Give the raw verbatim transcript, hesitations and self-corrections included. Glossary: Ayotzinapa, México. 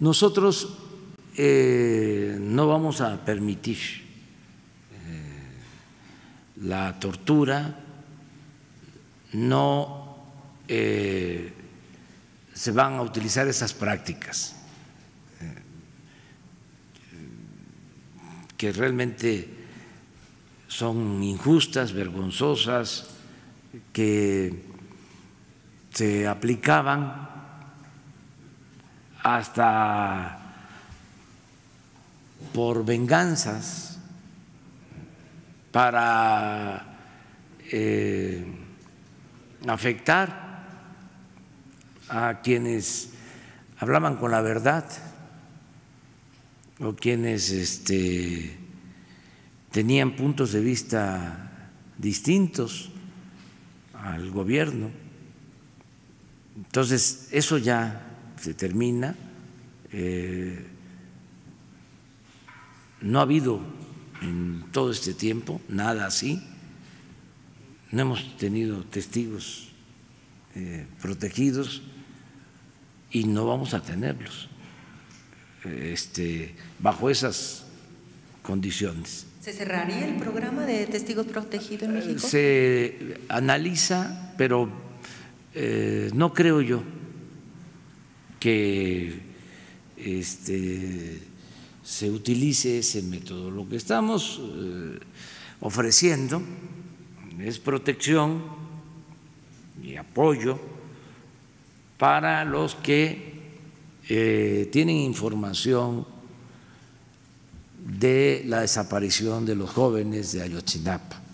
Nosotros eh, no vamos a permitir eh, la tortura, no eh, se van a utilizar esas prácticas que realmente son injustas, vergonzosas, que se aplicaban hasta por venganzas para eh, afectar a quienes hablaban con la verdad o quienes este, tenían puntos de vista distintos al gobierno. Entonces, eso ya se termina. Eh, no ha habido en todo este tiempo nada así. No hemos tenido testigos eh, protegidos y no vamos a tenerlos este, bajo esas condiciones. ¿Se cerraría el programa de testigos protegidos en México? Se analiza, pero eh, no creo yo que este, se utilice ese método. Lo que estamos eh, ofreciendo es protección y apoyo para los que eh, tienen información de la desaparición de los jóvenes de Ayotzinapa.